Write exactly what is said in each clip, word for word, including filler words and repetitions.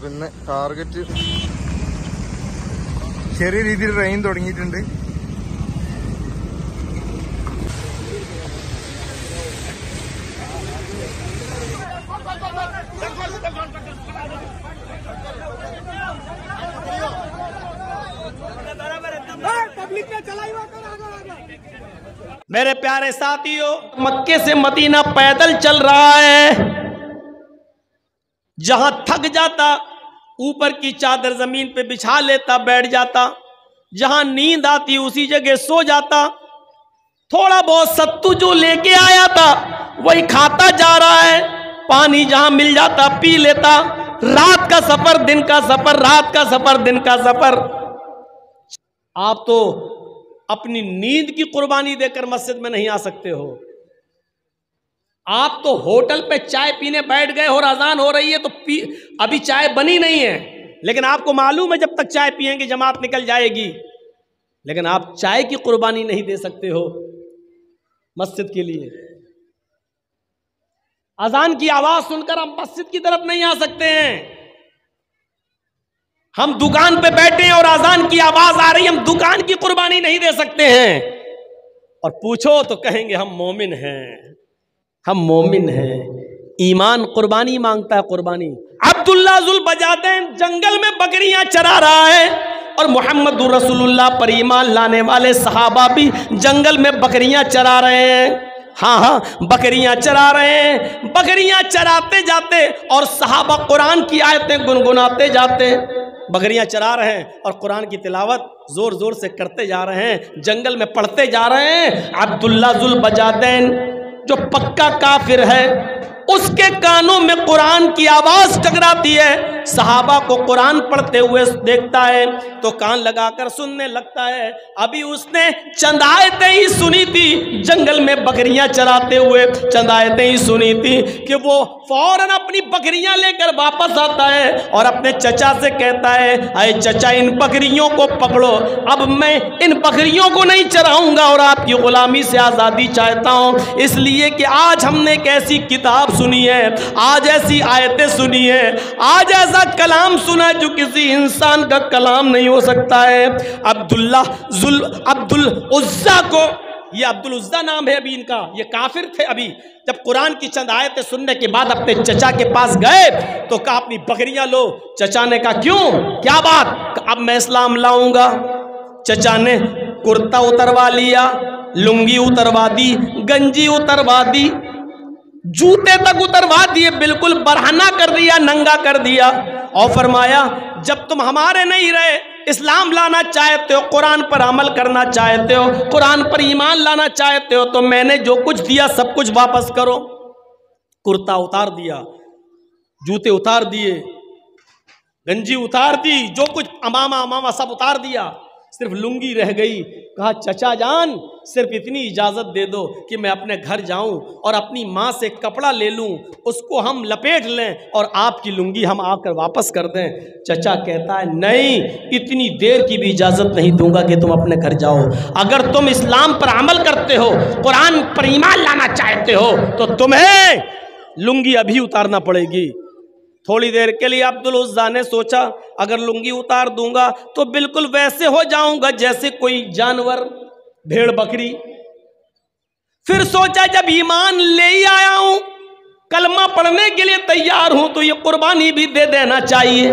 പിന്നെ ടാർഗറ്റ് ചെറിയ രീതിയിൽ റെയിൻ തുടങ്ങിയിട്ടുണ്ട്. मेरे प्यारे साथियों, मक्के से मदीना पैदल चल रहा है, जहां थक जाता ऊपर की चादर जमीन पे बिछा लेता, बैठ जाता, जहां नींद आती उसी जगह सो जाता, थोड़ा बहुत सत्तू जो लेके आया था वही खाता जा रहा है, पानी जहां मिल जाता पी लेता, रात का सफर दिन का सफर, रात का सफर दिन का सफर। आप तो अपनी नींद की कुर्बानी देकर मस्जिद में नहीं आ सकते हो, आप तो होटल पे चाय पीने बैठ गए और अजान हो रही है तो पी, अभी चाय बनी नहीं है, लेकिन आपको मालूम है जब तक चाय पियेंगे जमात निकल जाएगी, लेकिन आप चाय की कुर्बानी नहीं दे सकते हो मस्जिद के लिए। अजान की आवाज सुनकर हम मस्जिद की तरफ नहीं आ सकते हैं। हम दुकान पे बैठे हैं और अजान की आवाज आ रही है, हम दुकान की कुर्बानी नहीं दे सकते हैं। और पूछो तो कहेंगे हम मोमिन हैं, हम मोमिन हैं। ईमान कुर्बानी मांगता है, कुर्बानी। अब्दुल्ला जंगल में बकरियां चरा रहा है और मोहम्मद रसूलुल्लाह पर ईमान लाने वाले सहाबा भी जंगल में बकरियां चरा रहे हैं। हाँ हाँ बकरियां चरा रहे हैं। बकरियां चराते जाते और सहाबा कुरान की आयतें गुनगुनाते जाते। बकरियां चरा रहे हैं और कुरान की तिलावत जोर जोर से करते जा रहे हैं, जंगल में पढ़ते जा रहे हैं। अब्दुल्ला जुल बजादैन जो पक्का काफिर है, उसके कानों में कुरान की आवाज़ टकराती है, सहाबा को कुरान पढ़ते हुए देखता है तो कान लगाकर सुनने लगता है। अभी उसने चंद आयतें ही सुनी थी, जंगल में बकरियां चराते हुए चंद आयतें ही सुनी थी कि वो फौरन अपनी बकरियां लेकर वापस आता है और अपने चचा से कहता है, अरे चचा इन बकरियों को पकड़ो, अब मैं इन बकरियों को नहीं चराऊँगा और आपकी ग़ुलामी से आज़ादी चाहता हूँ, इसलिए कि आज हमने एक ऐसी किताब सुनी है, आज ऐसी आयतें सुनी है, आज ऐसा कलाम सुना है जो किसी इंसान का कलाम नहीं हो सकता है। अब्दुल्ला जुल अब्दुल उज्जा को, ये अब्दुल उज्जा नाम है अभी इनका, ये काफिर थे। अभी जब कुरान की चंद आयतें सुनने के बाद अपने चचा के पास गए तो कहा अपनी बकरियां लो। चचा ने कहा क्यों, क्या बात? अब मैं इस्लाम लाऊंगा। चचा ने कुर्ता उतरवा लिया, लुंगी उतरवा दी, गंजी उतरवा दी, जूते तक उतरवा दिए, बिल्कुल बरहना कर दिया, नंगा कर दिया और फरमाया जब तुम हमारे नहीं रहे, इस्लाम लाना चाहते हो, कुरान पर अमल करना चाहते हो, कुरान पर ईमान लाना चाहते हो, तो मैंने जो कुछ दिया सब कुछ वापस करो। कुर्ता उतार दिया, जूते उतार दिए, गंजी उतार दी, जो कुछ अमामा अमामा सब उतार दिया, सिर्फ लुंगी रह गई। कहा चचा जान सिर्फ इतनी इजाज़त दे दो कि मैं अपने घर जाऊं और अपनी माँ से कपड़ा ले लूं, उसको हम लपेट लें और आपकी लुंगी हम आकर वापस कर दें। चचा कहता है नहीं, इतनी देर की भी इजाज़त नहीं दूंगा कि तुम अपने घर जाओ। अगर तुम इस्लाम पर अमल करते हो, कुरान पर ईमान लाना चाहते हो, तो तुम्हें लुंगी अभी उतारना पड़ेगी। थोड़ी देर के लिए अब्दुल उज्जा ने सोचा अगर लुंगी उतार दूंगा तो बिल्कुल वैसे हो जाऊंगा जैसे कोई जानवर, भेड़ बकरी। फिर सोचा जब ईमान ले ही आया हूं, कलमा पढ़ने के लिए तैयार हूं, तो ये कुर्बानी भी दे देना चाहिए।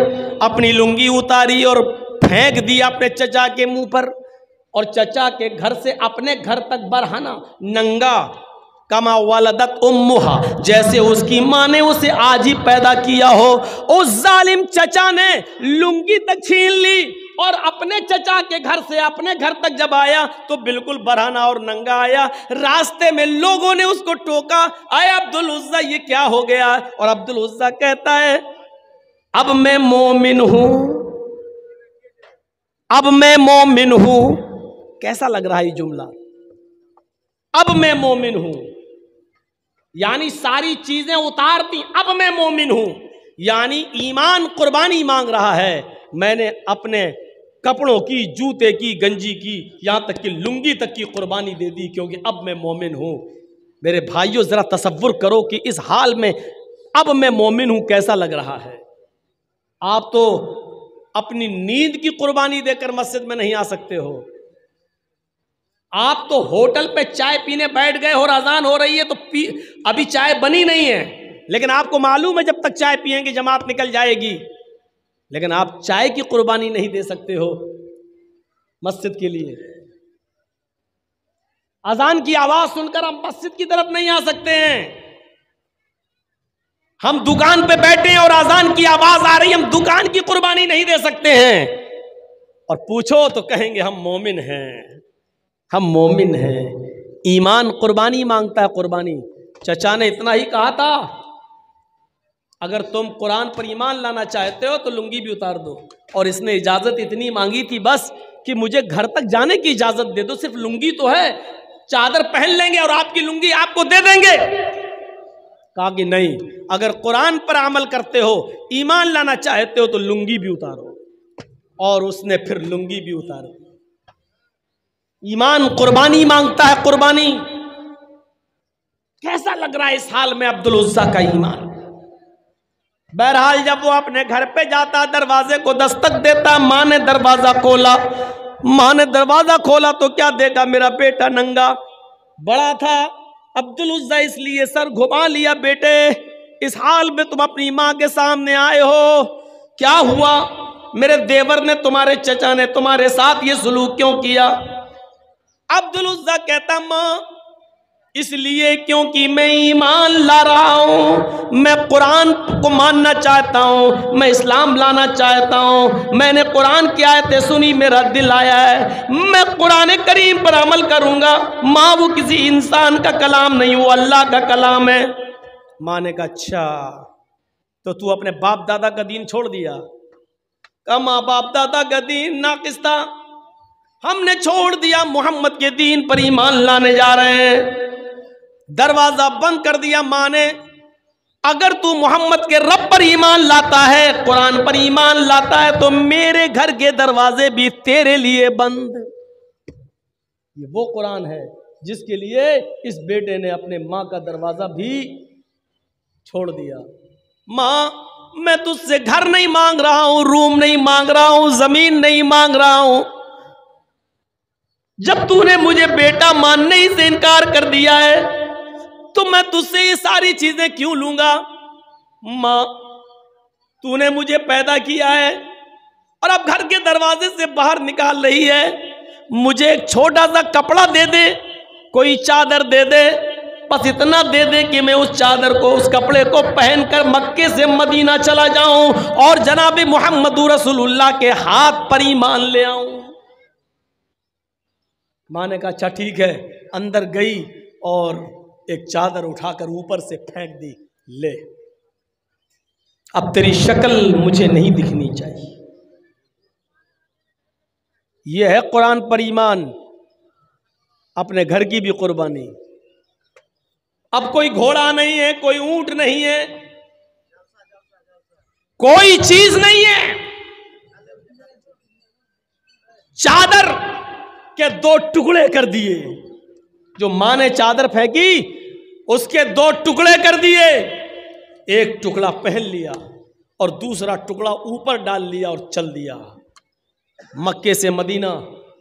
अपनी लुंगी उतारी और फेंक दिया अपने चचा के मुंह पर और चचा के घर से अपने घर तक बरहाना, नंगा। कमा वलदत उम्मुहा, जैसे उसकी माँ ने उसे आज ही पैदा किया हो। उस जालिम चचा ने लुंगी तक छीन ली और अपने चचा के घर से अपने घर तक जब आया तो बिल्कुल बरहना और नंगा आया। रास्ते में लोगों ने उसको टोका, आए अब्दुल उज्जा ये क्या हो गया? और अब्दुल उज्जा कहता है अब मैं मोमिन हूं, अब मैं मोमिन हूं। कैसा लग रहा है ये जुमला, अब मैं मोमिन हूं, यानी सारी चीजें उतारती, अब मैं मोमिन हूं, यानी ईमान कुर्बानी मांग रहा है। मैंने अपने कपड़ों की, जूते की, गंजी की, यहाँ तक कि लुंगी तक की कुर्बानी दे दी क्योंकि अब मैं मोमिन हूं। मेरे भाइयों, ज़रा तसव्वुर करो कि इस हाल में अब मैं मोमिन हूं कैसा लग रहा है। आप तो अपनी नींद की कुर्बानी देकर मस्जिद में नहीं आ सकते हो, आप तो होटल पे चाय पीने बैठ गए और अजान हो रही है तो पी अभी चाय बनी नहीं है, लेकिन आपको मालूम है जब तक चाय पियेंगे जमात निकल जाएगी, लेकिन आप चाय की कुर्बानी नहीं दे सकते हो मस्जिद के लिए। अजान की आवाज़ सुनकर हम मस्जिद की तरफ नहीं आ सकते हैं। हम दुकान पे बैठे हैं और अजान की आवाज़ आ रही है, हम दुकान की कुर्बानी नहीं दे सकते हैं। और पूछो तो कहेंगे हम मोमिन हैं, हम मोमिन हैं। ईमान कुर्बानी मांगता है, कुर्बानी। चचा ने इतना ही कहा था, अगर तुम कुरान पर ईमान लाना चाहते हो तो लुंगी भी उतार दो। और इसने इजाज़त इतनी मांगी थी बस कि मुझे घर तक जाने की इजाज़त दे दो, सिर्फ लुंगी तो है, चादर पहन लेंगे और आपकी लुंगी आपको दे देंगे। कहा कि नहीं, अगर कुरान पर अमल करते हो, ईमान लाना चाहते हो तो लुंगी भी उतारो। और उसने फिर लुंगी भी उतारो। ईमान कुर्बानी मांगता है, कुर्बानी। कैसा लग रहा है इस हाल में अब्दुल उज्जा का ईमान। बहरहाल जब वो अपने घर पे जाता, दरवाजे को दस्तक देता, माँ ने दरवाजा खोला। माँ ने दरवाजा खोला तो क्या देखा, मेरा बेटा नंगा। बड़ा था अब्दुल उज्जा इसलिए सर घुमा लिया, बेटे इस हाल में तुम अपनी माँ के सामने आए हो, क्या हुआ, मेरे देवर ने, तुम्हारे चचा ने तुम्हारे साथ ये सलूक क्यों किया। अब्दुल उज्जा कहता, माँ इसलिए क्योंकि मैं ईमान ला रहा हूँ, मैं कुरान को मानना चाहता हूँ, मैं इस्लाम लाना चाहता हूँ, मैंने कुरान की आयतें सुनी, मेरा दिल आया है, मैं कुरान करीम पर अमल करूँगा। माँ वो किसी इंसान का कलाम नहीं, वो अल्लाह का कलाम है। माँ ने कहा, अच्छा तो तू अपने बाप दादा का दीन छोड़ दिया। कहा, माँ बाप दादा का दीन नाक़िस था, हमने छोड़ दिया, मोहम्मद के दीन पर ईमान लाने जा रहे हैं। दरवाज़ा बंद कर दिया माँ ने। अगर तू मोहम्मद के रब पर ईमान लाता है, कुरान पर ईमान लाता है, तो मेरे घर के दरवाजे भी तेरे लिए बंद। ये वो कुरान है जिसके लिए इस बेटे ने अपने माँ का दरवाज़ा भी छोड़ दिया। माँ मैं तुझसे घर नहीं मांग रहा हूँ, रूम नहीं मांग रहा हूँ, ज़मीन नहीं मांग रहा हूँ, जब तूने मुझे बेटा मानने ही से इनकार कर दिया है तो मैं तुझसे ये सारी चीजें क्यों लूंगा। माँ तूने मुझे पैदा किया है और अब घर के दरवाजे से बाहर निकाल रही है। मुझे एक छोटा सा कपड़ा दे दे, कोई चादर दे दे, बस इतना दे दे कि मैं उस चादर को, उस कपड़े को पहनकर मक्के से मदीना चला जाऊं और जनाब मोहम्मद रसूलुल्लाह के हाथ पर ईमान ले आऊं। माँ ने कहा, अच्छा ठीक है। अंदर गई और एक चादर उठाकर ऊपर से फेंक दी, ले अब तेरी शक्ल मुझे नहीं दिखनी चाहिए। यह है कुरान पर ईमान, अपने घर की भी कुर्बानी। अब कोई घोड़ा नहीं है, कोई ऊंट नहीं है, कोई चीज नहीं है, चादर के दो टुकड़े कर दिए। जो माँ ने चादर फेंकी उसके दो टुकड़े कर दिए, एक टुकड़ा पहन लिया और दूसरा टुकड़ा ऊपर डाल लिया और चल दिया मक्के से मदीना।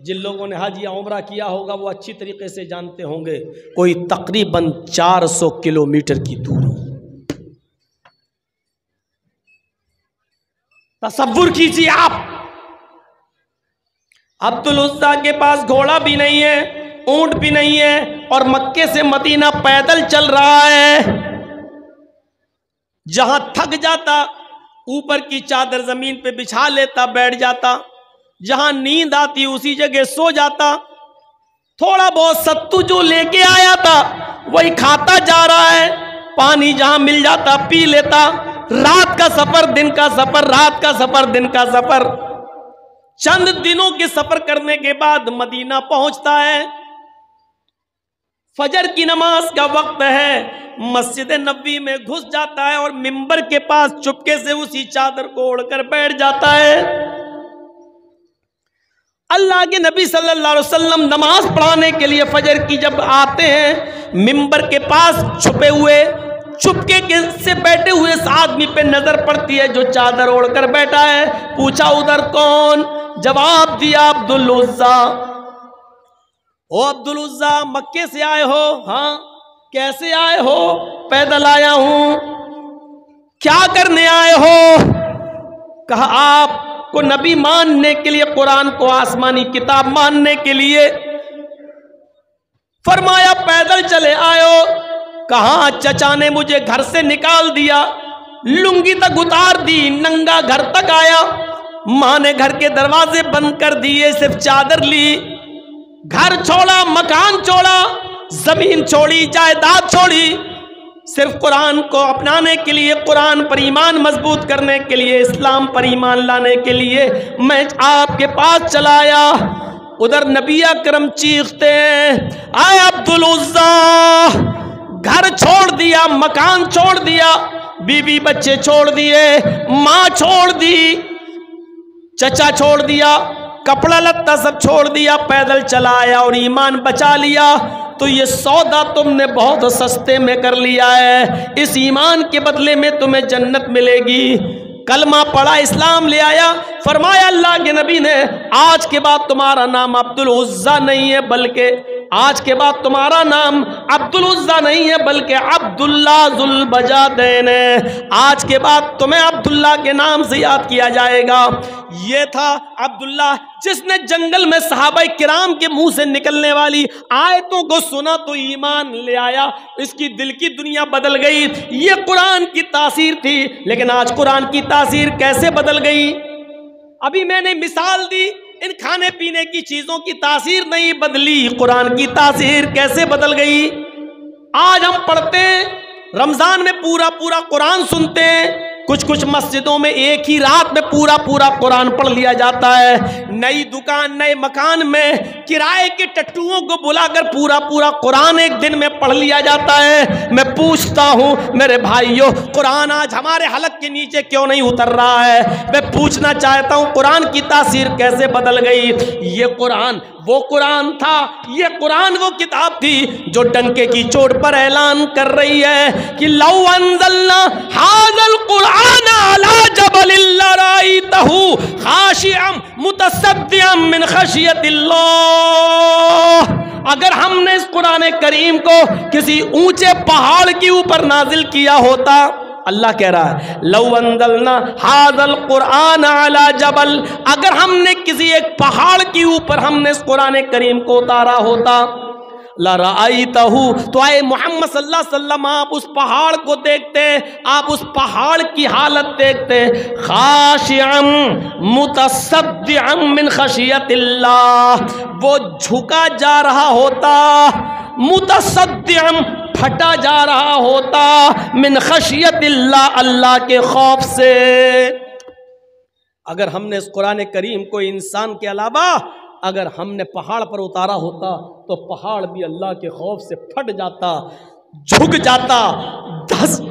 जिन लोगों ने हाज या उमरा किया होगा वो अच्छी तरीके से जानते होंगे, कोई तकरीबन चार सौ किलोमीटर की दूरी। तसव्वुर कीजिए आप, अब्दुल उज्जा के पास घोड़ा भी नहीं है, ऊंट भी नहीं है, और मक्के से मदीना पैदल चल रहा है। जहां थक जाता ऊपर की चादर जमीन पे बिछा लेता, बैठ जाता, जहां नींद आती उसी जगह सो जाता, थोड़ा बहुत सत्तू जो लेके आया था वही खाता जा रहा है, पानी जहां मिल जाता पी लेता। रात का सफर दिन का सफर, रात का सफर दिन का सफर। चंद दिनों के सफर करने के बाद मदीना पहुंचता है। फजर की नमाज का वक्त है, मस्जिद नबी में घुस जाता है और मिंबर के पास चुपके से उसी चादर को ओढ़कर बैठ जाता है। अल्लाह के नबी सल्लल्लाहु अलैहि वसल्लम नमाज पढ़ाने के लिए फजर की जब आते हैं, मिंबर के पास छुपे हुए चुपके के से बैठे हुए इस आदमी पे नजर पड़ती है जो चादर ओढ़कर बैठा है। पूछा उधर कौन? जवाब दिया अब्दुल उज्जा। ओ अब्दुल उज्जा, मक्के से आए हो? हाँ। कैसे आए हो? पैदल आया हूं। क्या करने आए हो? कहा आपको नबी मानने के लिए, कुरान को आसमानी किताब मानने के लिए। फरमाया पैदल चले आयो? कहा चचा ने मुझे घर से निकाल दिया, लुंगी तक उतार दी, नंगा घर तक आया। माँ ने घर के दरवाजे बंद कर दिए, सिर्फ चादर ली। घर छोड़ा, मकान छोड़ा, जमीन छोड़ी, जायदाद छोड़ी, सिर्फ कुरान को अपनाने के लिए, कुरान पर ईमान मजबूत करने के लिए, इस्लाम पर ईमान लाने के लिए मैं आपके पास चलाया। उधर नबी अकरम चीखते हैं, आए अब्दुल उज्जा, घर छोड़ दिया, मकान छोड़ दिया, बीबी बच्चे छोड़ दिए, माँ छोड़ दी, चचा छोड़ दिया, कपड़ा लत्ता सब छोड़ दिया, पैदल चला आया और ईमान बचा लिया। तो ये सौदा तुमने बहुत सस्ते में कर लिया है, इस ईमान के बदले में तुम्हें जन्नत मिलेगी। कलमा पढ़ा, इस्लाम ले आया। फरमाया अल्लाह के नबी ने, आज के बाद तुम्हारा नाम अब्दुल उज्जा नहीं है बल्कि आज के बाद तुम्हारा नाम अब्दुल उज्जा नहीं है बल्कि अब्दुल्ला जुल बजादैन है। आज के बाद तुम्हें अब्दुल्ला के नाम से याद किया जाएगा। ये था अब्दुल्ला जिसने जंगल में सहाबाए किराम के मुंह से निकलने वाली आयतों को सुना तो ईमान ले आया, इसकी दिल की दुनिया बदल गई। ये कुरान की तासीर थी। लेकिन आज कुरान की तासीर कैसे बदल गई? अभी मैंने मिसाल दी, इन खाने पीने की चीज़ों की तासीर नहीं बदली, कुरान की तासीर कैसे बदल गई। आज हम पढ़ते हैं, रमज़ान में पूरा पूरा कुरान सुनते हैं, कुछ कुछ मस्जिदों में एक ही रात में पूरा पूरा कुरान पढ़ लिया जाता है। नई दुकान, नए मकान में किराए के टट्टुओं को बुलाकर पूरा पूरा कुरान एक दिन में पढ़ लिया जाता है। मैं पूछता हूँ मेरे भाइयों, कुरान आज हमारे हलक के नीचे क्यों नहीं उतर रहा है? मैं पूछना चाहता हूँ कुरान की तासीर कैसे बदल गई? ये कुरान वो कुरान था, ये कुरान वो किताब थी जो डंके की चोट पर ऐलान कर रही है कि लौ अंज़लना हाज़ल कुरान अला जबलिन लराइतहू खाशिअम मुतसद्दिअम मिन खशियतिल्लाह। अगर हमने इस कुरान करीम को किसी ऊंचे पहाड़ के ऊपर नाजिल किया होता, अल्लाह कह रहा है लौ अंज़लना हाज़ल कुरान अला जबल, अगर हमने किसी एक पहाड़ के ऊपर हमने इस कुरान करीम को उतारा होता, लराइतहू, तो आए मोहम्मद सल्लल्लाहु अलैहि वसल्लम आप उस पहाड़ को देखते, आप उस पहाड़ की हालत देखते, खाशिअम मुतसद्दिअम मिन खशियतिल्लाह, वो झुका जा रहा होता, मुतसद्दिअम फटा जा रहा होता, मिन खशियतिल्लाह, अल्लाह के खौफ से। अगर हमने इस कुरान करीम को इंसान के अलावा अगर हमने पहाड़ पर उतारा होता तो पहाड़ भी अल्लाह के खौफ से फट जाता, झुक जाता, धस